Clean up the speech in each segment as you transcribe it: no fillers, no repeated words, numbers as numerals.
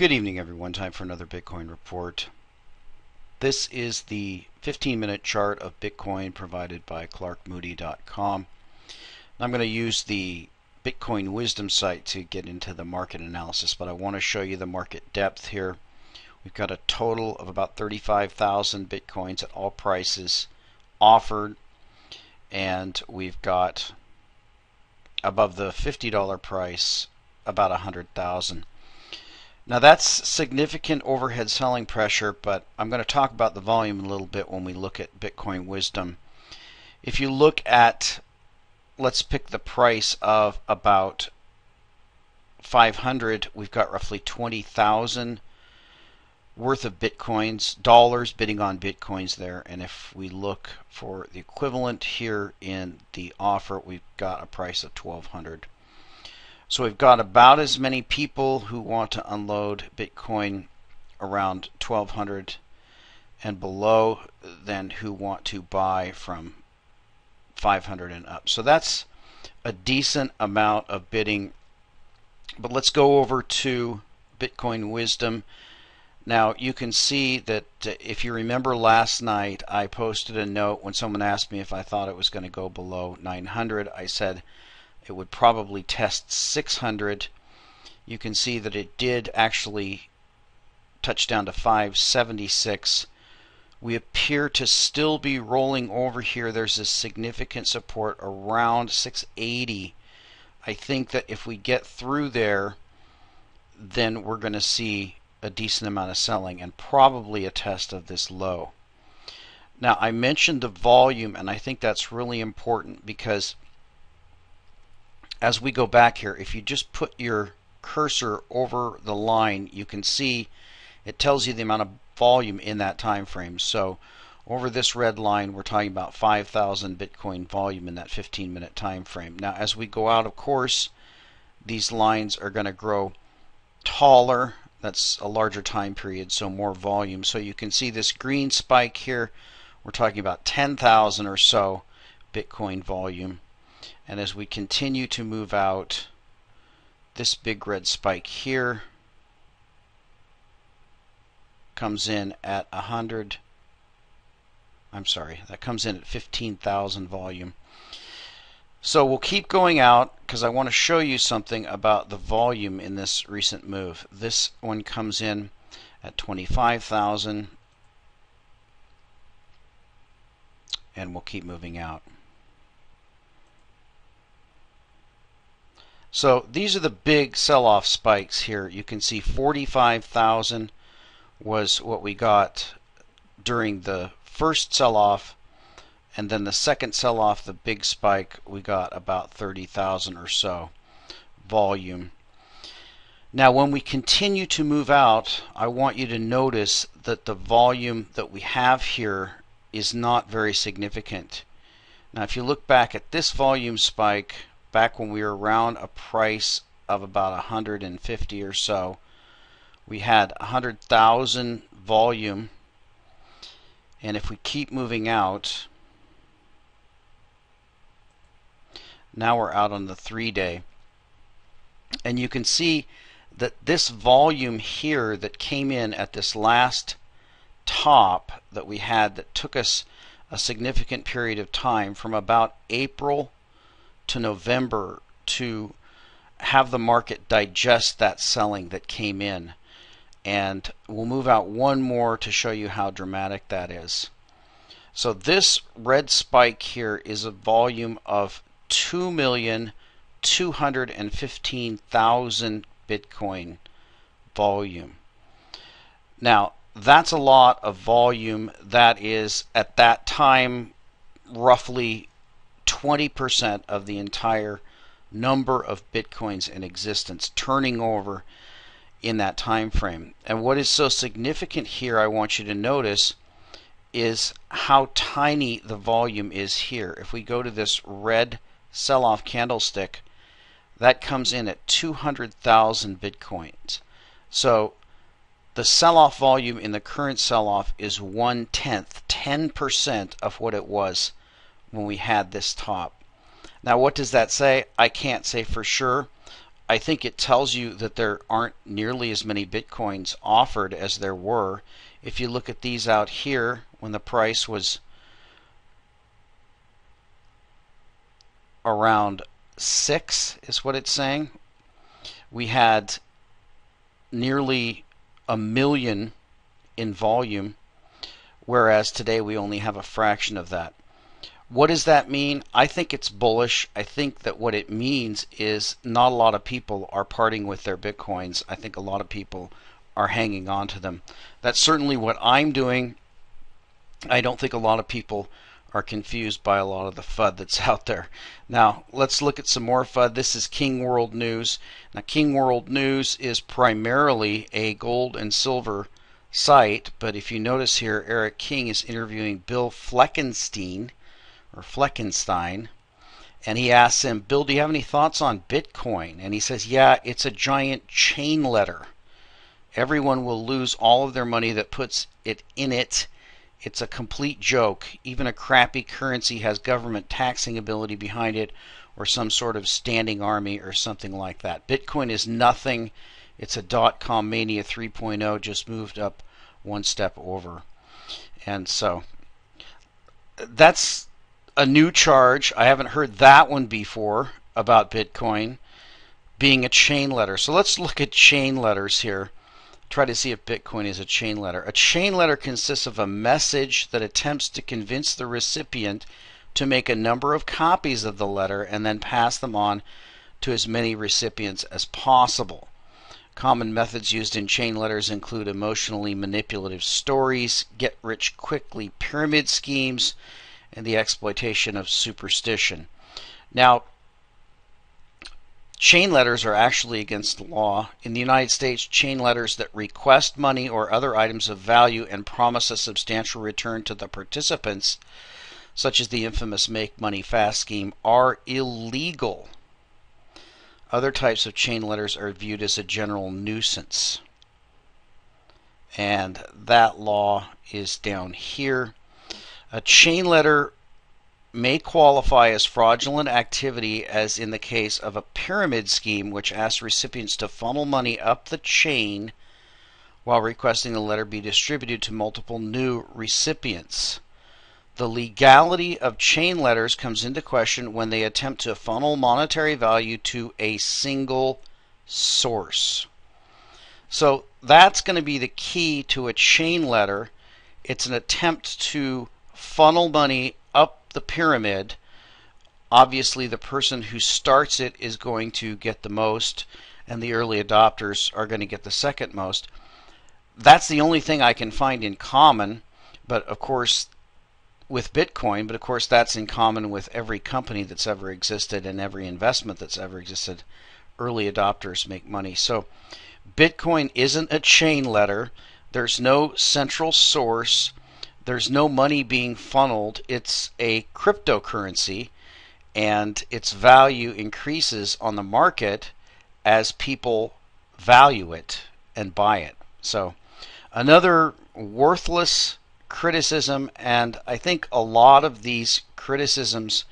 Good evening, everyone. Time for another Bitcoin report. This is the 15-minute chart of Bitcoin provided by ClarkMoody.com. I'm going to use the Bitcoin Wisdom site to get into the market analysis, but I want to show you the market depth here. We've got a total of about 35,000 Bitcoins at all prices offered, and we've got above the $50 price about 100,000. Now that's significant overhead selling pressure, but I'm going to talk about the volume a little bit when we look at Bitcoin Wisdom. If you look at, let's pick the price of about 500, we've got roughly 20,000 worth of Bitcoins, dollars bidding on Bitcoins there. And if we look for the equivalent here in the offer, we've got a price of 1,200. So we've got about as many people who want to unload Bitcoin around 1,200 and below than who want to buy from 500 and up. So that's a decent amount of bidding. But let's go over to Bitcoin Wisdom. Now you can see that if you remember last night, I posted a note when someone asked me if I thought it was going to go below 900. I said it would probably test 600. You can see that it did actually touch down to 576. We appear to still be rolling over here. There's a significant support around 680. I think that if we get through there, then we're going to see a decent amount of selling and probably a test of this low. Now, I mentioned the volume, and I think that's really important because as we go back here, if you just put your cursor over the line, you can see it tells you the amount of volume in that time frame. So over this red line, we're talking about 5,000 Bitcoin volume in that 15-minute time frame. Now, as we go out, of course, these lines are going to grow taller. That's a larger time period, so more volume. So you can see this green spike here. We're talking about 10,000 or so Bitcoin volume. And as we continue to move out, this big red spike here comes in at 100. I'm sorry, that comes in at 15,000 volume. So we'll keep going out because I want to show you something about the volume in this recent move. This one comes in at 25,000, and we'll keep moving out. So these are the big sell-off spikes here. You can see 45,000 was what we got during the first sell-off, and then the second sell-off, the big spike, we got about 30,000 or so volume. Now when we continue to move out, I want you to notice that the volume that we have here is not very significant. Now if you look back at this volume spike, back when we were around a price of about 150 or so, we had 100,000 volume, and if we keep moving out, now we're out on the 3-day, and you can see that this volume here that came in at this last top that we had that took us a significant period of time from about April to November to have the market digest that selling that came in. And we'll move out one more to show you how dramatic that is. So this red spike here is a volume of 2,215,000 Bitcoin volume. Now that's a lot of volume. That is at that time roughly 20% of the entire number of Bitcoins in existence turning over in that time frame. And what is so significant here, I want you to notice, is how tiny the volume is here. If we go to this red sell-off candlestick, that comes in at 200,000 Bitcoins. So the sell-off volume in the current sell-off is 1/10, 10% of what it was when we had this top. Now what does that say? I can't say for sure. I think it tells you that there aren't nearly as many Bitcoins offered as there were. If you look at these out here, when the price was around 6 is what it's saying, we had nearly 1 million in volume, whereas today we only have a fraction of that. What does that mean? I think it's bullish. I think that what it means is not a lot of people are parting with their Bitcoins. I think a lot of people are hanging on to them. That's certainly what I'm doing. I don't think a lot of people are confused by a lot of the FUD that's out there. Now, let's look at some more FUD. This is King World News. Now, King World News is primarily a gold and silver site, but if you notice here, Eric King is interviewing Bill Fleckenstein, or Fleckenstein, and he asks him, Bill, do you have any thoughts on Bitcoin? And he says, yeah, it's a giant chain letter. Everyone will lose all of their money that puts it in it. It's a complete joke. Even a crappy currency has government taxing ability behind it, or some sort of standing army or something like that. Bitcoin is nothing. It's a dot-com mania 3.0, just moved up one step over. And so that's a new charge. I haven't heard that one before about Bitcoin being a chain letter. So let's look at chain letters here. Try to see if Bitcoin is a chain letter. A chain letter consists of a message that attempts to convince the recipient to make a number of copies of the letter and then pass them on to as many recipients as possible. Common methods used in chain letters include emotionally manipulative stories, get-rich-quickly pyramid schemes, and the exploitation of superstition. Now, chain letters are actually against the law. In the United States, chain letters that request money or other items of value and promise a substantial return to the participants, such as the infamous Make Money Fast scheme, are illegal. Other types of chain letters are viewed as a general nuisance. And that law is down here. A chain letter may qualify as fraudulent activity, as in the case of a pyramid scheme, which asks recipients to funnel money up the chain while requesting the letter be distributed to multiple new recipients. The legality of chain letters comes into question when they attempt to funnel monetary value to a single source. So that's going to be the key to a chain letter. It's an attempt to funnel money up the pyramid. Obviously, the person who starts it is going to get the most, and the early adopters are going to get the second most. That's the only thing I can find in common, but of course with Bitcoin, but of course that's in common with every company that's ever existed and every investment that's ever existed. Early adopters make money. So Bitcoin isn't a chain letter. There's no central source. There's no money being funneled. It's a cryptocurrency, and its value increases on the market as people value it and buy it. So another worthless criticism, and I think a lot of these criticisms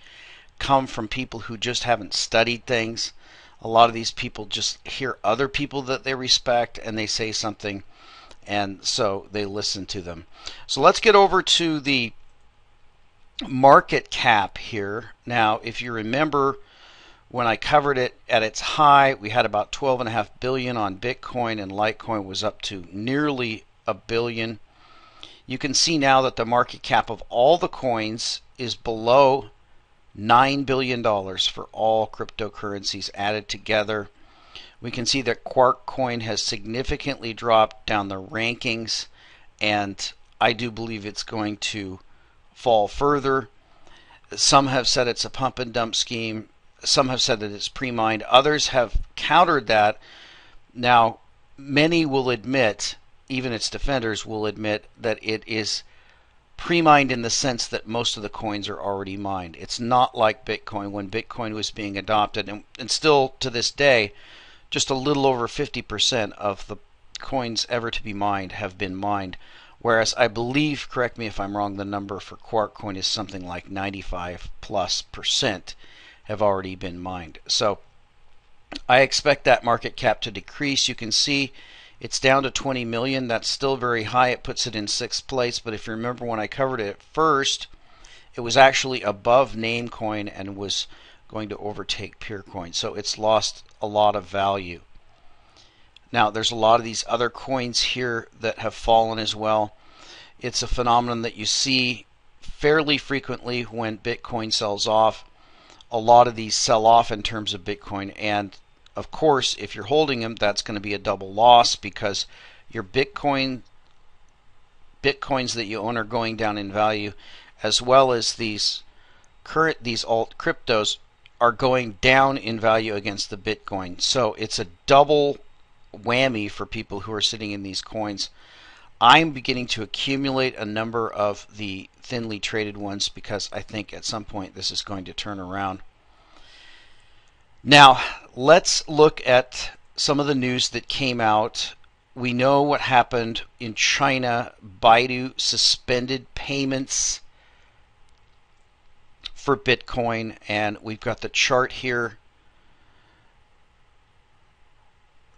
come from people who just haven't studied things. A lot of these people just hear other people that they respect, and they say something, and so they listen to them. So let's get over to the market cap here. Now, if you remember when I covered it at its high, we had about 12.5 billion on Bitcoin, and Litecoin was up to nearly a billion. You can see now that the market cap of all the coins is below $9 billion for all cryptocurrencies added together. We can see that Quark Coin has significantly dropped down the rankings, and I do believe it's going to fall further. Some have said it's a pump and dump scheme. Some have said that it's pre-mined. Others have countered that. Now, many will admit, even its defenders will admit, that it is pre-mined in the sense that most of the coins are already mined. It's not like Bitcoin. When Bitcoin was being adopted, and still to this day, just a little over 50% of the coins ever to be mined have been mined, whereas I believe, correct me if I'm wrong, the number for Quark Coin is something like 95%+ have already been mined. So I expect that market cap to decrease. You can see it's down to 20 million. That's still very high. It puts it in 6th place. But if you remember when I covered it first, it was actually above Namecoin and was going to overtake Peercoin. So it's lost a lot of value. Now, there's a lot of these other coins here that have fallen as well. It's a phenomenon that you see fairly frequently when Bitcoin sells off. A lot of these sell off in terms of Bitcoin, and of course if you're holding them, that's going to be a double loss because your Bitcoins that you own are going down in value, as well as these alt cryptos are going down in value against the Bitcoin. So it's a double whammy for people who are sitting in these coins. I'm beginning to accumulate a number of the thinly traded ones because I think at some point this is going to turn around. Now, let's look at some of the news that came out. We know what happened in China. Baidu suspended payments for Bitcoin, and we've got the chart here.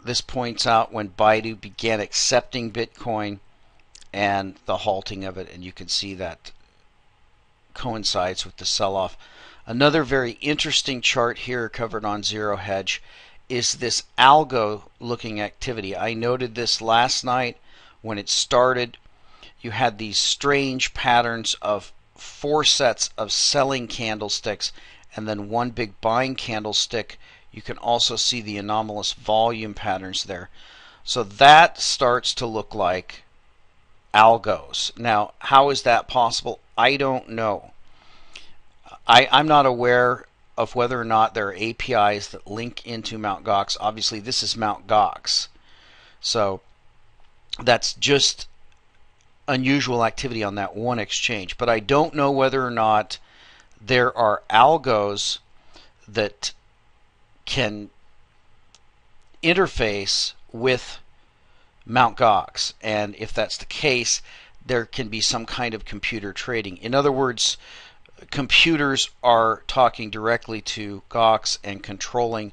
This points out when Baidu began accepting Bitcoin and the halting of it, and you can see that coincides with the sell-off. Another very interesting chart here covered on Zero Hedge is this algo looking activity. I noted this last night when it started. You had these strange patterns of 4 sets of selling candlesticks and then one big buying candlestick. You can also see the anomalous volume patterns there. So that starts to look like algos. Now, how is that possible? I don't know. I'm not aware of whether or not there are APIs that link into Mt. Gox. Obviously, this is Mt. Gox. So that's just unusual activity on that one exchange. But I don't know whether or not there are algos that can interface with Mt. Gox, and if that's the case, there can be some kind of computer trading. In other words, computers are talking directly to Gox and controlling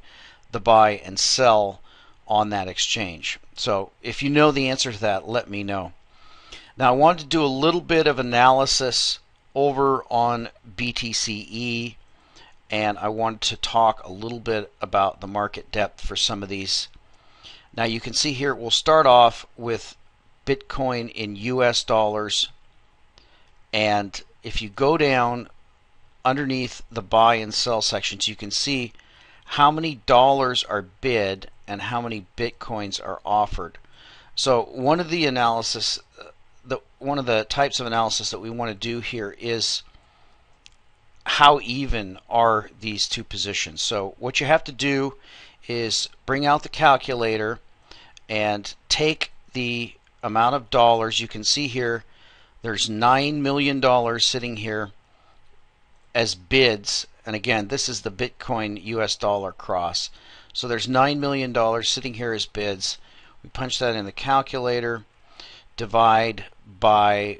the buy and sell on that exchange. So if you know the answer to that, let me know. Now, I wanted to do a little bit of analysis over on BTCE, and I wanted to talk a little bit about the market depth for some of these. Now, you can see here, we'll start off with Bitcoin in US dollars, and if you go down underneath the buy and sell sections, you can see how many dollars are bid and how many Bitcoins are offered. So one of the types of analysis that we want to do here is how even are these two positions. So what you have to do is bring out the calculator and take the amount of dollars. You can see here there's $9 million sitting here as bids, and again this is the Bitcoin US dollar cross. So there's $9 million sitting here as bids. We punch that in the calculator, divide by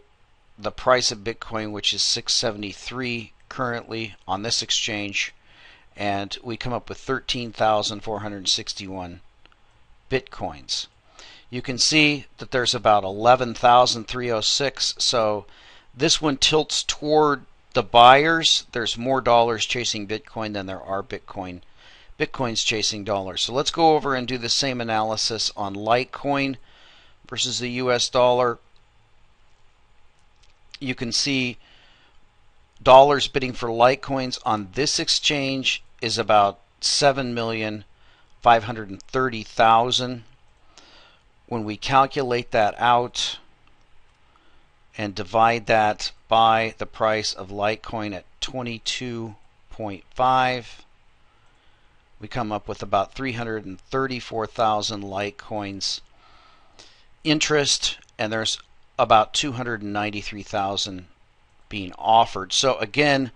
the price of Bitcoin, which is $673 currently on this exchange, and we come up with 13,461 Bitcoins. You can see that there's about 11,306, so this one tilts toward the buyers. There's more dollars chasing Bitcoin than there are Bitcoins chasing dollars. So let's go over and do the same analysis on Litecoin versus the US dollar. You can see dollars bidding for Litecoins on this exchange is about 7,530,000. When we calculate that out and divide that by the price of Litecoin at 22.5, we come up with about 334,000 Litecoins interest, and there's about 293,000 being offered. So again,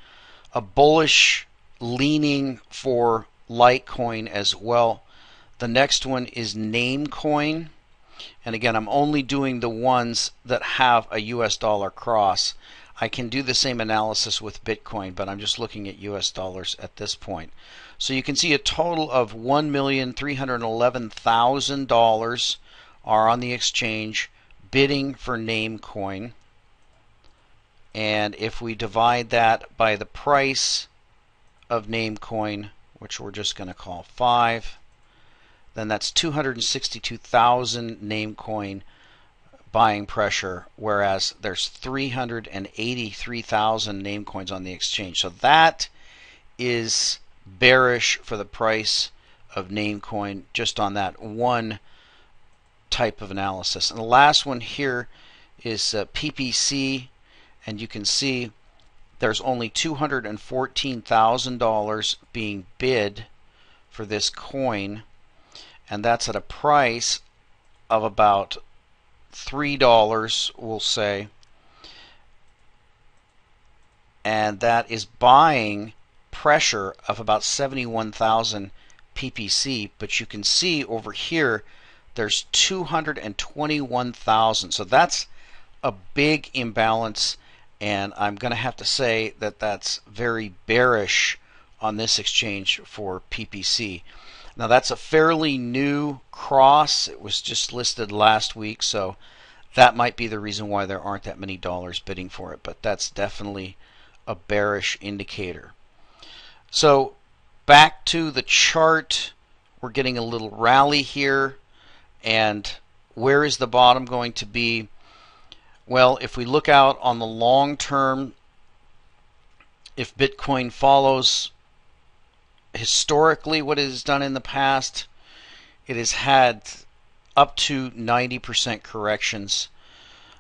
a bullish leaning for Litecoin as well. The next one is Namecoin, and again I'm only doing the ones that have a US dollar cross. I can do the same analysis with Bitcoin, but I'm just looking at US dollars at this point. So you can see a total of $1,311,000 are on the exchange bidding for Namecoin. And if we divide that by the price of Namecoin, which we're just going to call 5, then that's 262,000 Namecoin buying pressure, whereas there's 383,000 Namecoins on the exchange. So that is bearish for the price of Namecoin just on that one type of analysis. And the last one here is PPC, and you can see there's only $214,000 being bid for this coin, and that's at a price of about $3, we'll say, and that is buying pressure of about 71,000 PPC. But you can see over here there's 221,000, so that's a big imbalance, and I'm going to have to say that that's very bearish on this exchange for PPC. Now that's a fairly new cross. It was just listed last week, so that might be the reason why there aren't that many dollars bidding for it, but that's definitely a bearish indicator. So back to the chart, we're getting a little rally here, and where is the bottom going to be? Well, if we look out on the long term, if Bitcoin follows historically what it has done in the past, it has had up to 90% corrections.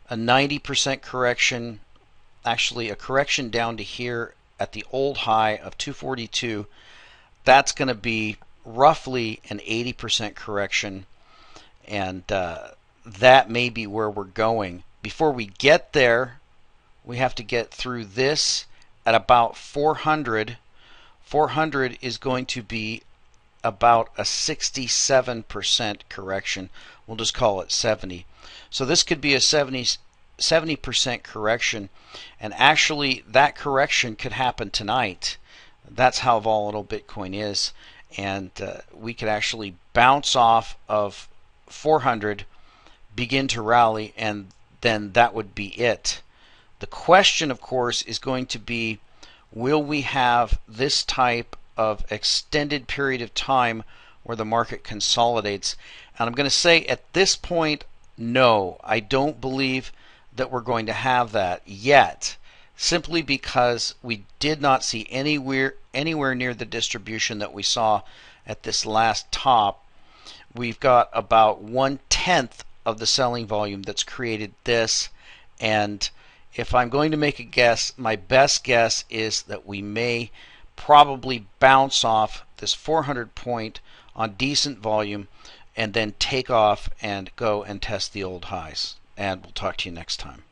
A 90% correction, actually a correction down to here at the old high of 242, that's going to be roughly an 80% correction, and that may be where we're going. Before we get there, we have to get through this at about 400. 400 is going to be about a 67% correction. We'll just call it 70. So this could be a 70% correction, and actually that correction could happen tonight. That's how volatile Bitcoin is, and we could actually bounce off of 400, begin to rally, and then that would be it. The question, of course, is going to be, will we have this type of extended period of time where the market consolidates? And I'm going to say at this point, no, I don't believe that we're going to have that yet, simply because we did not see anywhere near the distribution that we saw at this last top. We've got about 1/10 of the selling volume that's created this, and if I'm going to make a guess, my best guess is that we may probably bounce off this 400 point on decent volume and then take off and go and test the old highs. And we'll talk to you next time.